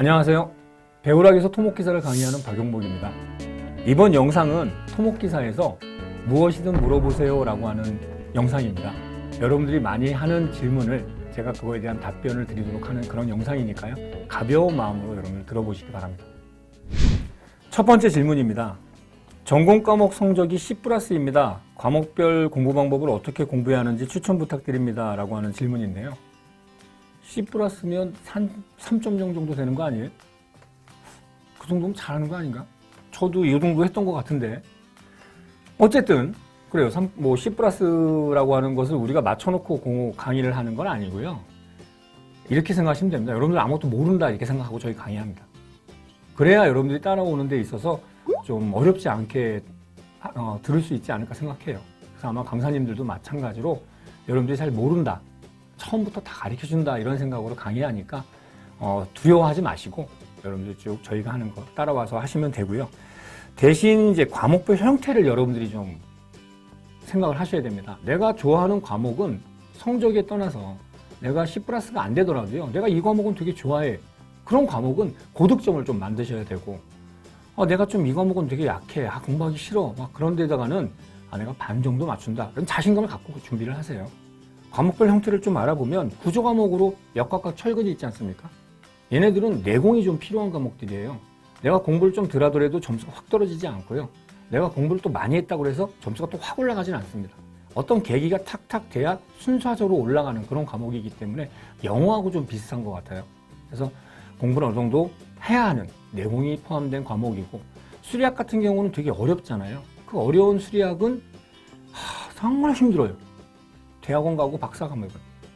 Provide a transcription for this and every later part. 안녕하세요. 배우락에서 토목기사를 강의하는 박용복입니다. 이번 영상은 토목기사에서 무엇이든 물어보세요 라고 하는 영상입니다. 여러분들이 많이 하는 질문을 제가 그거에 대한 답변을 드리도록 하는 그런 영상이니까요. 가벼운 마음으로 여러분들 들어보시기 바랍니다. 첫 번째 질문입니다. 전공 과목 성적이 C+입니다. 과목별 공부 방법을 어떻게 공부해야 하는지 추천 부탁드립니다 라고 하는 질문인데요. C+면 3.0 정도 되는 거 아니에요? 그 정도면 잘하는 거 아닌가? 저도 이 정도 했던 것 같은데. 어쨌든 그래요. 뭐 C+라고 하는 것을 우리가 맞춰놓고 강의를 하는 건 아니고요. 이렇게 생각하시면 됩니다. 여러분들 아무것도 모른다 이렇게 생각하고 저희 강의합니다. 그래야 여러분들이 따라오는 데 있어서 좀 어렵지 않게 들을 수 있지 않을까 생각해요. 그래서 아마 강사님들도 마찬가지로 여러분들이 잘 모른다, 처음부터 다 가르쳐준다 이런 생각으로 강의하니까 두려워하지 마시고 여러분들 쭉 저희가 하는 거 따라와서 하시면 되고요. 대신 이제 과목별 형태를 여러분들이 좀 생각을 하셔야 됩니다. 내가 좋아하는 과목은 성적에 떠나서 내가 C+가 안 되더라도요. 내가 이 과목은 되게 좋아해. 그런 과목은 고득점을 좀 만드셔야 되고, 내가 좀 이 과목은 되게 약해. 공부하기 싫어. 막 그런 데다가는 내가 반 정도 맞춘다. 그럼 자신감을 갖고 준비를 하세요. 과목별 형태를 좀 알아보면 구조 과목으로 역과학 철근이 있지 않습니까? 얘네들은 내공이 좀 필요한 과목들이에요. 내가 공부를 좀 덜 하더라도 점수가 확 떨어지지 않고요. 내가 공부를 또 많이 했다고 해서 점수가 또 확 올라가진 않습니다. 어떤 계기가 탁탁 돼야 순서적으로 올라가는 그런 과목이기 때문에 영어하고 좀 비슷한 것 같아요. 그래서 공부를 어느 정도 해야 하는 내공이 포함된 과목이고, 수리학 같은 경우는 되게 어렵잖아요. 그 어려운 수리학은 정말 힘들어요. 대학원 가고 박사 과목은.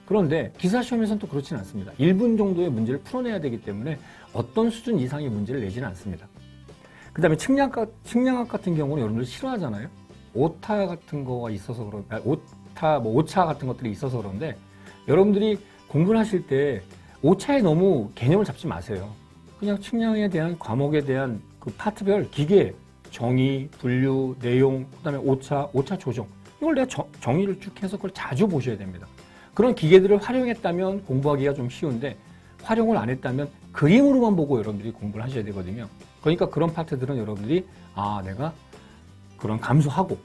그런데 기사시험에서는 또 그렇진 않습니다. 1분 정도의 문제를 풀어내야 되기 때문에 어떤 수준 이상의 문제를 내지는 않습니다. 그 다음에 측량학 같은 경우는 여러분들 싫어하잖아요. 오타 같은 거가 있어서 오차 같은 것들이 있어서 그런데 여러분들이 공부를 하실 때 오차에 너무 개념을 잡지 마세요. 그냥 측량에 대한 과목에 대한 그 파트별 기계, 정의, 분류, 내용, 그 다음에 오차 조정. 이걸 내가 정의를 쭉 해서 그걸 자주 보셔야 됩니다. 그런 기계들을 활용했다면 공부하기가 좀 쉬운데, 활용을 안 했다면 그림으로만 보고 여러분들이 공부를 하셔야 되거든요. 그러니까 그런 파트들은 여러분들이 내가 그런 감수하고,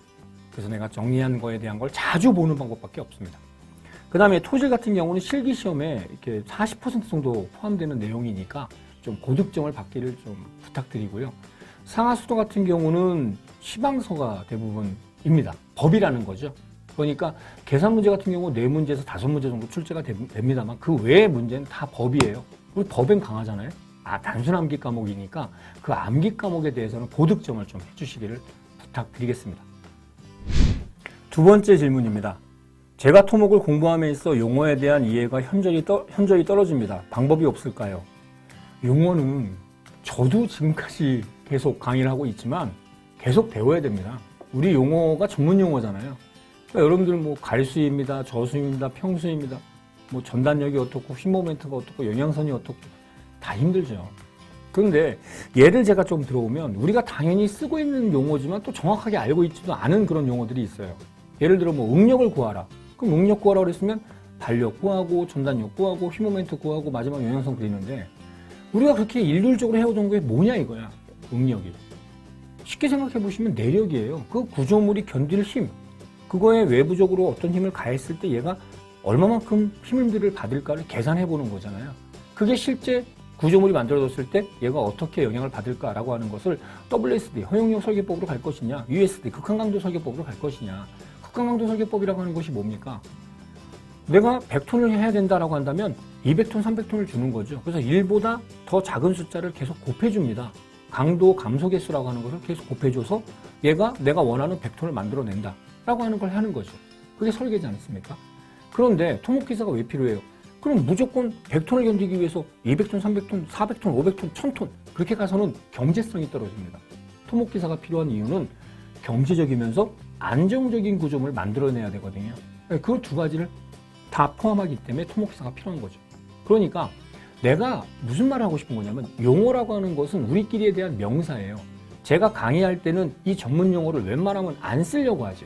그래서 내가 정리한 거에 대한 걸 자주 보는 방법밖에 없습니다. 그 다음에 토질 같은 경우는 실기시험에 이렇게 40% 정도 포함되는 내용이니까 좀 고득점을 받기를 좀 부탁드리고요. 상하수도 같은 경우는 시방서가 대부분입니다. 법이라는 거죠. 그러니까 계산 문제 같은 경우 4문제에서 5문제 정도 출제가 됩니다만 그 외의 문제는 다 법이에요. 우리 법엔 강하잖아요. 단순 암기 과목이니까 그 암기 과목에 대해서는 고득점을 좀 해주시기를 부탁드리겠습니다. 두 번째 질문입니다. 제가 토목을 공부함에 있어 용어에 대한 이해가 현저히 떨어집니다. 방법이 없을까요? 용어는 저도 지금까지 계속 강의를 하고 있지만 계속 배워야 됩니다. 우리 용어가 전문 용어잖아요. 그러니까 여러분들은 뭐 갈수입니다, 저수입니다, 평수입니다, 뭐 전단력이 어떻고 휘 모멘트가 어떻고 영향선이 어떻고 다 힘들죠. 그런데 얘를 제가 좀 들어보면 우리가 당연히 쓰고 있는 용어지만 또 정확하게 알고 있지도 않은 그런 용어들이 있어요. 예를 들어 뭐 응력을 구하라. 그럼 응력 구하라 그랬으면 발력 구하고 전단력 구하고 휘 모멘트 구하고 마지막 영향선 그리는데, 우리가 그렇게 일률적으로 해오던 게 뭐냐 이거야. 응력이 쉽게 생각해 보시면 내력이에요. 그 구조물이 견딜 힘, 그거에 외부적으로 어떤 힘을 가했을 때 얘가 얼마만큼 힘들을 받을까를 계산해 보는 거잖아요. 그게 실제 구조물이 만들어졌을 때 얘가 어떻게 영향을 받을까라고 하는 것을 WSD, 허용력 설계법으로 갈 것이냐, USD, 극한강도 설계법으로 갈 것이냐. 극한강도 설계법이라고 하는 것이 뭡니까? 내가 100톤을 해야 된다라고 한다면 200톤, 300톤을 주는 거죠. 그래서 1보다 더 작은 숫자를 계속 곱해줍니다. 강도 감소 개수라고 하는 것을 계속 곱해줘서 얘가 내가 원하는 100톤을 만들어낸다 라고 하는 걸 하는 거죠. 그게 설계지 않습니까? 그런데 토목기사가 왜 필요해요? 그럼 무조건 100톤을 견디기 위해서 200톤, 300톤, 400톤, 500톤, 1000톤 그렇게 가서는 경제성이 떨어집니다. 토목기사가 필요한 이유는 경제적이면서 안정적인 구조물을 만들어내야 되거든요. 그 두 가지를 다 포함하기 때문에 토목기사가 필요한 거죠. 그러니까 내가 무슨 말을 하고 싶은 거냐면, 용어라고 하는 것은 우리끼리에 대한 명사예요. 제가 강의할 때는 이 전문 용어를 웬만하면 안 쓰려고 하죠.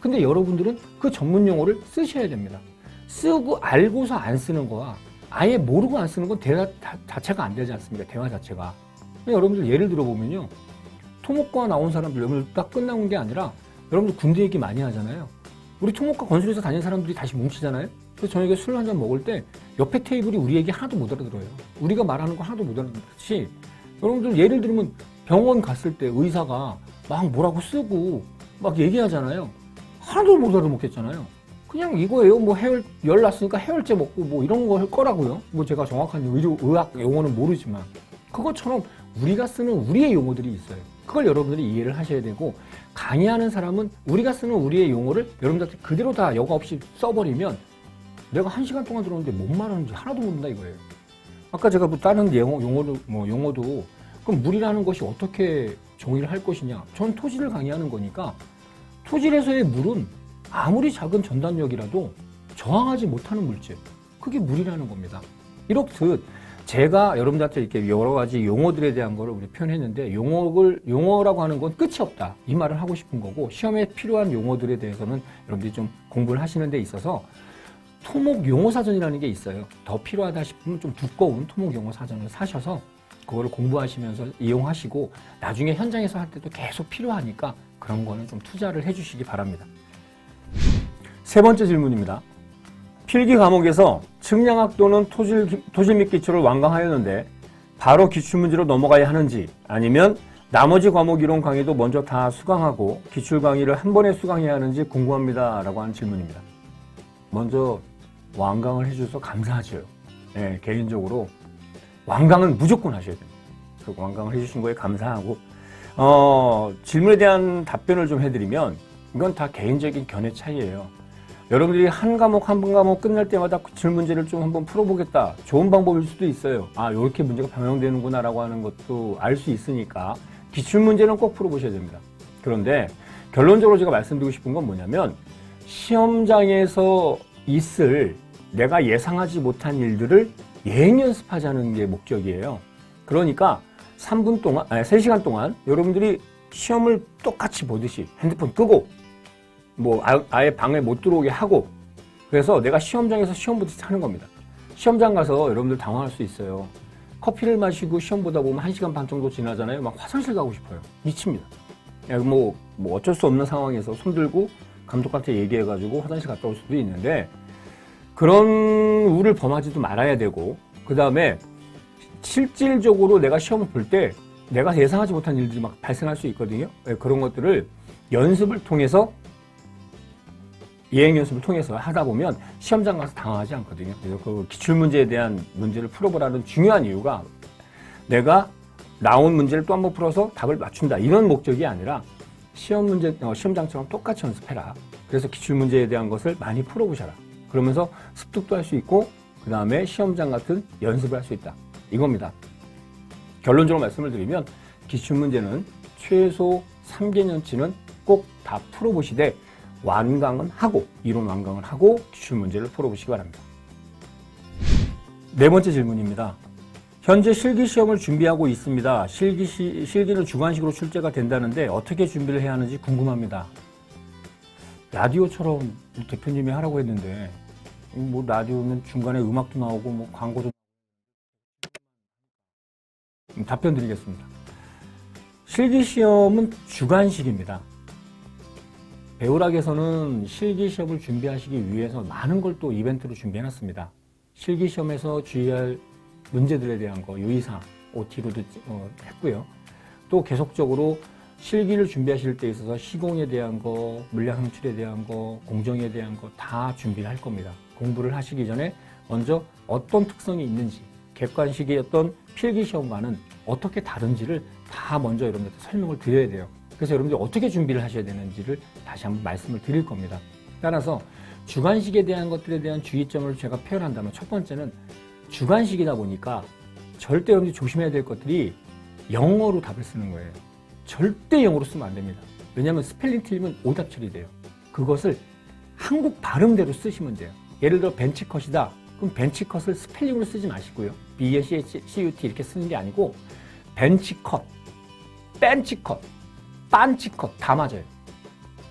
근데 여러분들은 그 전문 용어를 쓰셔야 됩니다. 쓰고 알고서 안 쓰는 거와 아예 모르고 안 쓰는 건 대화 자체가 안 되지 않습니까? 대화 자체가. 여러분들 예를 들어보면요. 토목과 나온 사람들, 여러분들 딱 끝나온 게 아니라 여러분들 군대 얘기 많이 하잖아요. 우리 토목과 건설에서 다니는 사람들이 다시 뭉치잖아요. 그래서 저녁에 술 한잔 먹을 때 옆에 테이블이 우리 얘기 하나도 못 알아들어요. 우리가 말하는 거 하나도 못 알아듣지. 여러분들 예를 들면 병원 갔을 때 의사가 막 뭐라고 쓰고 막 얘기하잖아요. 하나도 못 알아먹겠잖아요. 그냥 이거예요. 뭐 열 났으니까 해열제 먹고 뭐 이런 거 할 거라고요. 뭐 제가 정확한 의학 용어는 모르지만 그것처럼 우리가 쓰는 우리의 용어들이 있어요. 그걸 여러분들이 이해를 하셔야 되고, 강의하는 사람은 우리가 쓰는 우리의 용어를 여러분들한테 그대로 다 여과 없이 써버리면 내가 1시간 동안 들었는데 뭔 말하는지 하나도 모른다 이거예요. 아까 제가 뭐 다른 용어도 그럼 물이라는 것이 어떻게 정의를 할 것이냐. 전 토질을 강의하는 거니까 토질에서의 물은 아무리 작은 전단력이라도 저항하지 못하는 물질, 그게 물이라는 겁니다. 이렇듯 제가 여러분들한테 이렇게 여러 가지 용어들에 대한 거를 우리 표현했는데, 용어라고 하는 건 끝이 없다, 이 말을 하고 싶은 거고, 시험에 필요한 용어들에 대해서는 여러분들이 좀 공부를 하시는 데 있어서 토목 용어사전이라는 게 있어요. 더 필요하다 싶으면 좀 두꺼운 토목 용어사전을 사셔서 그거를 공부하시면서 이용하시고, 나중에 현장에서 할 때도 계속 필요하니까 그런 거는 좀 투자를 해주시기 바랍니다. 세 번째 질문입니다. 필기 과목에서 측량학 또는 토질 및 기초를 완강하였는데 바로 기출문제로 넘어가야 하는지, 아니면 나머지 과목 이론 강의도 먼저 다 수강하고 기출 강의를 한 번에 수강해야 하는지 궁금합니다, 라고 하는 질문입니다. 먼저 완강을 해주셔서 감사하죠. 네, 개인적으로 완강은 무조건 하셔야 됩니다. 그리고 완강을 해주신 거에 감사하고, 질문에 대한 답변을 좀 해드리면, 이건 다 개인적인 견해 차이예요. 여러분들이 한 과목 한 과목 끝날 때마다 그 질문제를 좀 한번 풀어보겠다, 좋은 방법일 수도 있어요. 아, 이렇게 문제가 변형되는구나 라고 하는 것도 알 수 있으니까 기출문제는 꼭 풀어보셔야 됩니다. 그런데 결론적으로 제가 말씀드리고 싶은 건 뭐냐면, 시험장에서 있을 내가 예상하지 못한 일들을 예행 연습하자는 게 목적이에요. 그러니까 3분 동안, 아니 3시간 동안 여러분들이 시험을 똑같이 보듯이 핸드폰 끄고 뭐 아예 방에 못 들어오게 하고, 그래서 내가 시험장에서 시험 보듯이 하는 겁니다. 시험장 가서 여러분들 당황할 수 있어요. 커피를 마시고 시험 보다 보면 1시간 반 정도 지나잖아요. 막 화장실 가고 싶어요. 미칩니다. 뭐 어쩔 수 없는 상황에서 손 들고 감독한테 얘기해가지고 화장실 갔다 올 수도 있는데, 그런 우를 범하지도 말아야 되고, 그 다음에 실질적으로 내가 시험을 볼 때 내가 예상하지 못한 일들이 막 발생할 수 있거든요. 그런 것들을 연습을 통해서, 예행 연습을 통해서 하다 보면 시험장 가서 당황하지 않거든요. 그래서 그 기출문제에 대한 문제를 풀어보라는 중요한 이유가, 내가 나온 문제를 또 한 번 풀어서 답을 맞춘다, 이런 목적이 아니라 시험장처럼 똑같이 연습해라. 그래서 기출문제에 대한 것을 많이 풀어보셔라. 그러면서 습득도 할 수 있고, 그 다음에 시험장 같은 연습을 할 수 있다, 이겁니다. 결론적으로 말씀을 드리면, 기출문제는 최소 3개년치는 꼭 다 풀어보시되, 완강은 하고, 이론 완강을 하고 기출문제를 풀어보시기 바랍니다. 네 번째 질문입니다. 현재 실기시험을 준비하고 있습니다. 실기는 주관식으로 출제가 된다는데 어떻게 준비를 해야 하는지 궁금합니다. 라디오처럼 대표님이 하라고 했는데, 뭐 라디오는 중간에 음악도 나오고 뭐 광고도, 답변 드리겠습니다. 실기시험은 주관식입니다. 배우락에서는 실기시험을 준비하시기 위해서 많은 걸 또 이벤트로 준비해놨습니다. 실기시험에서 주의할 문제들에 대한 거 유의사항, OT로도 했고요. 또 계속적으로 실기를 준비하실 때 있어서 시공에 대한 거, 물량 창출에 대한 거, 공정에 대한 거 다 준비할 겁니다. 공부를 하시기 전에 먼저 어떤 특성이 있는지, 객관식이었던 필기시험과는 어떻게 다른지를 다 먼저 여러분들한테 설명을 드려야 돼요. 그래서 여러분들이 어떻게 준비를 하셔야 되는지를 다시 한번 말씀을 드릴 겁니다. 따라서 주관식에 대한 것들에 대한 주의점을 제가 표현한다면, 첫 번째는 주관식이다 보니까 절대 여러분들이 조심해야 될 것들이 영어로 답을 쓰는 거예요. 절대 영어로 쓰면 안 됩니다. 왜냐하면 스펠링 틀리면 오답 처리돼요. 그것을 한국 발음대로 쓰시면 돼요. 예를 들어 벤치컷이다, 그럼 벤치컷을 스펠링으로 쓰지 마시고요. BENCHCUT 이렇게 쓰는 게 아니고 벤치컷, 벤치컷, 빤치컷 다 맞아요.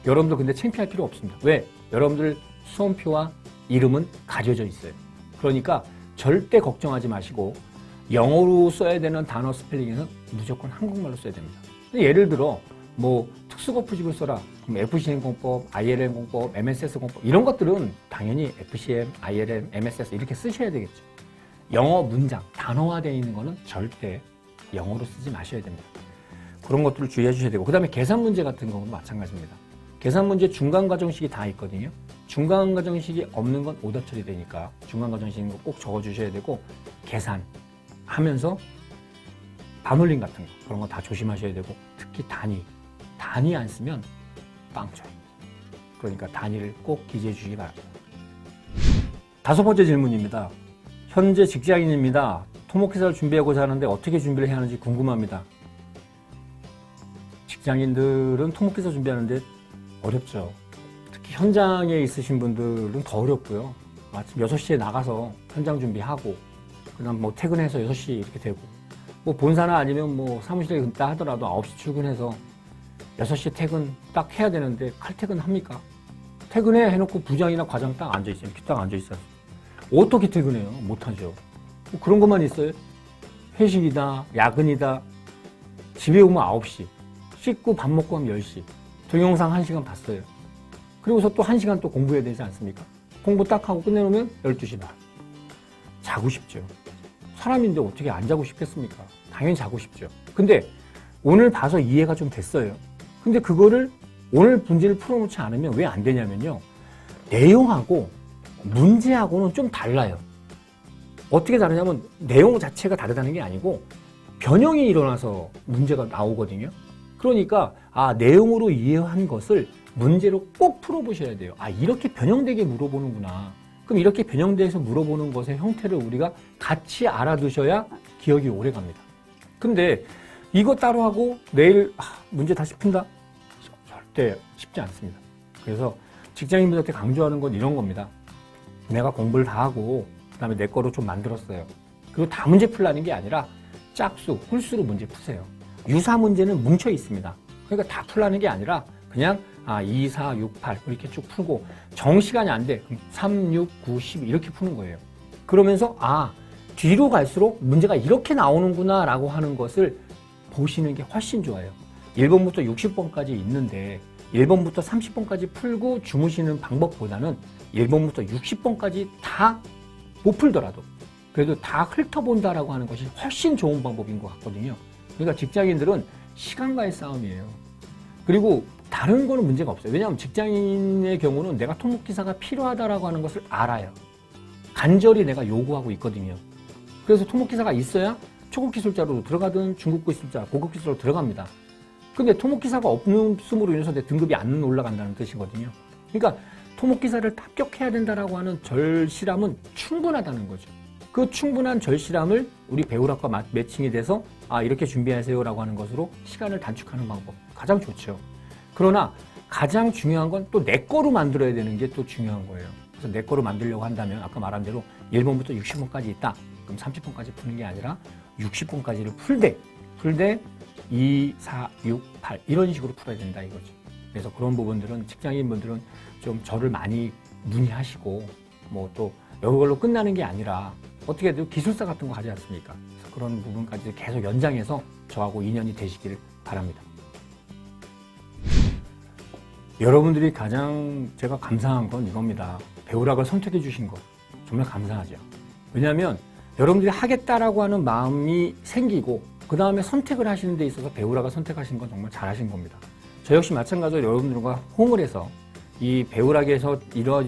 여러분들 근데 창피할 필요 없습니다. 왜? 여러분들 수험표와 이름은 가려져 있어요. 그러니까 절대 걱정하지 마시고 영어로 써야 되는 단어 스펠링에는 무조건 한국말로 써야 됩니다. 예를 들어 뭐 특수거푸집을 써라. 그럼 FCM 공법, ILM 공법, MSS 공법 이런 것들은 당연히 FCM, ILM, MSS 이렇게 쓰셔야 되겠죠. 영어 문장, 단어화되어 있는 거는 절대 영어로 쓰지 마셔야 됩니다. 그런 것들을 주의해 주셔야 되고, 그 다음에 계산 문제 같은 경우도 마찬가지입니다. 계산 문제 중간 과정식이 다 있거든요. 중간 과정식이 없는 건 오답 처리되니까 중간 과정식인 거 꼭 적어주셔야 되고, 계산하면서 반올림 같은 거 그런 거 다 조심하셔야 되고, 특히 단위 안 쓰면 빵쳐요. 그러니까 단위를 꼭 기재해 주시기 바랍니다. 5번째 질문입니다. 현재 직장인입니다. 토목기사를 준비하고자 하는데 어떻게 준비를 해야 하는지 궁금합니다. 직장인들은 토목기사 준비하는데 어렵죠. 특히 현장에 있으신 분들은 더 어렵고요. 아침 6시에 나가서 현장 준비하고, 그 다음 뭐 퇴근해서 6시 이렇게 되고, 뭐 본사나 아니면 뭐 사무실에 있다 하더라도 9시 출근해서 6시에 퇴근 딱 해야 되는데 칼퇴근 합니까? 퇴근해 해놓고 부장이나 과장 딱 앉아있어요. 이렇게 딱 앉아있어요. 어떻게 퇴근해요? 못하죠. 뭐 그런 것만 있어요. 회식이다, 야근이다. 집에 오면 9시, 씻고 밥 먹고 하면 10시, 동영상 1시간 봤어요. 그리고서 또 1시간 또 공부해야 되지 않습니까? 공부 딱 하고 끝내놓으면 12시 반. 자고 싶죠. 사람인데 어떻게 안 자고 싶겠습니까? 당연히 자고 싶죠. 근데 오늘 봐서 이해가 좀 됐어요. 근데 그거를 오늘 문제를 풀어놓지 않으면 왜 안 되냐면요, 내용하고 문제하고는 좀 달라요. 어떻게 다르냐면 내용 자체가 다르다는 게 아니고 변형이 일어나서 문제가 나오거든요. 그러니까 아, 내용으로 이해한 것을 문제로 꼭 풀어보셔야 돼요. 아, 이렇게 변형되게 물어보는구나. 그럼 이렇게 변형돼서 물어보는 것의 형태를 우리가 같이 알아두셔야 기억이 오래 갑니다. 근데 이거 따로 하고 내일 문제 다시 푼다? 절대 쉽지 않습니다. 그래서 직장인분들한테 강조하는 건 이런 겁니다. 내가 공부를 다 하고 그 다음에 내 거로 좀 만들었어요. 그리고 다 문제 풀라는 게 아니라 짝수, 홀수로 문제 푸세요. 유사 문제는 뭉쳐 있습니다. 그러니까 다 풀라는 게 아니라 그냥 2, 4, 6, 8 이렇게 쭉 풀고, 정시간이 안 돼. 3, 6, 9, 10 이렇게 푸는 거예요. 그러면서 아, 뒤로 갈수록 문제가 이렇게 나오는구나 라고 하는 것을 보시는 게 훨씬 좋아요. 1번부터 60번까지 있는데 1번부터 30번까지 풀고 주무시는 방법보다는 1번부터 60번까지 다 못 풀더라도 그래도 다 훑어본다라고 하는 것이 훨씬 좋은 방법인 것 같거든요. 그러니까 직장인들은 시간과의 싸움이에요. 그리고 다른 거는 문제가 없어요. 왜냐하면 직장인의 경우는 내가 토목기사가 필요하다라고 하는 것을 알아요. 간절히 내가 요구하고 있거든요. 그래서 토목기사가 있어야 초급기술자로 들어가든 중급기술자, 고급기술자로 들어갑니다. 근데 토목기사가 없는 숨으로 인해서 내 등급이 안 올라간다는 뜻이거든요. 그러니까 토목기사를 합격해야 된다라고 하는 절실함은 충분하다는 거죠. 그 충분한 절실함을 우리 배우락과 매칭이 돼서 아, 이렇게 준비하세요라고 하는 것으로 시간을 단축하는 방법 가장 좋죠. 그러나 가장 중요한 건 또 내 거로 만들어야 되는 게 또 중요한 거예요. 그래서 내 거로 만들려고 한다면 아까 말한 대로 1번부터 60번까지 있다. 그럼 30번까지 푸는 게 아니라 60번까지를 풀되 2, 4, 6, 8 이런 식으로 풀어야 된다 이거죠. 그래서 그런 부분들은 직장인분들은 좀 저를 많이 문의하시고, 뭐 또 이걸로 끝나는 게 아니라 어떻게 해도 기술사 같은 거 하지 않습니까? 그래서 그런 부분까지 계속 연장해서 저하고 인연이 되시길 바랍니다. 여러분들이 가장 제가 감사한 건 이겁니다. 배우락을 선택해 주신 거 정말 감사하죠. 왜냐하면 여러분들이 하겠다라고 하는 마음이 생기고 그 다음에 선택을 하시는 데 있어서 배우락을 선택하신 건 정말 잘하신 겁니다. 저 역시 마찬가지로 여러분들과 호응을 해서 이 배우락에서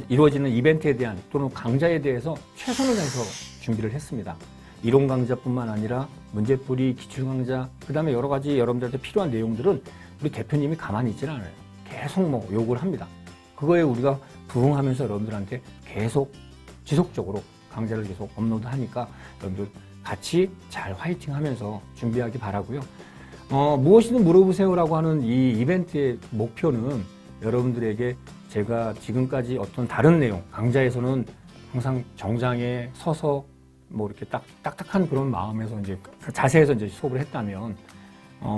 이루어지는 이벤트에 대한 또는 강좌에 대해서 최선을 다해서 준비를 했습니다. 이론 강좌뿐만 아니라 문제풀이, 기출 강좌, 그 다음에 여러 가지 여러분들한테 필요한 내용들은 우리 대표님이 가만히 있지는 않아요. 계속 뭐 요구를 합니다. 그거에 우리가 부응하면서 여러분들한테 계속 지속적으로 강좌를 계속 업로드하니까 여러분들 같이 잘 화이팅 하면서 준비하기 바라고요. 무엇이든 물어보세요라고 하는 이 이벤트의 목표는 여러분들에게 제가 지금까지 어떤 다른 내용, 강좌에서는 항상 정장에 서서 뭐 이렇게 딱딱한 그런 마음에서 이제 자세에서 이제 수업을 했다면,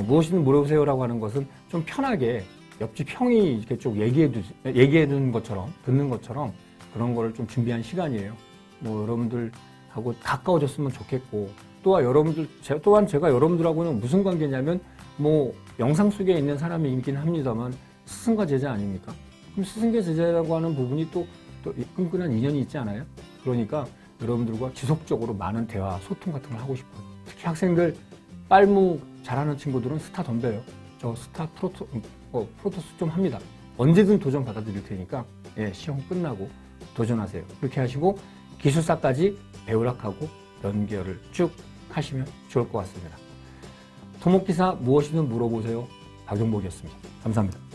무엇이든 물어보세요라고 하는 것은 좀 편하게 옆집 형이 이렇게 쭉 얘기해 둔 것처럼, 듣는 것처럼 그런 거를 좀 준비한 시간이에요. 뭐 여러분들 하고 가까워졌으면 좋겠고, 또한 여러분들, 제가 여러분들하고는 무슨 관계냐면 뭐 영상 속에 있는 사람이긴 합니다만 스승과 제자 아닙니까? 그럼 스승과 제자라고 하는 부분이 또 끈끈한 인연이 있지 않아요? 그러니까 여러분들과 지속적으로 많은 대화, 소통 같은 걸 하고 싶어요. 특히 학생들 빨무 잘하는 친구들은 스타 덤벼요. 저 스타 프로토스 좀 합니다. 언제든 도전 받아들일 테니까 예, 시험 끝나고 도전하세요. 그렇게 하시고 기술사까지 배우락하고 연결을 쭉 하시면 좋을 것 같습니다. 토목기사 무엇이든 물어보세요. 박용복이었습니다. 감사합니다.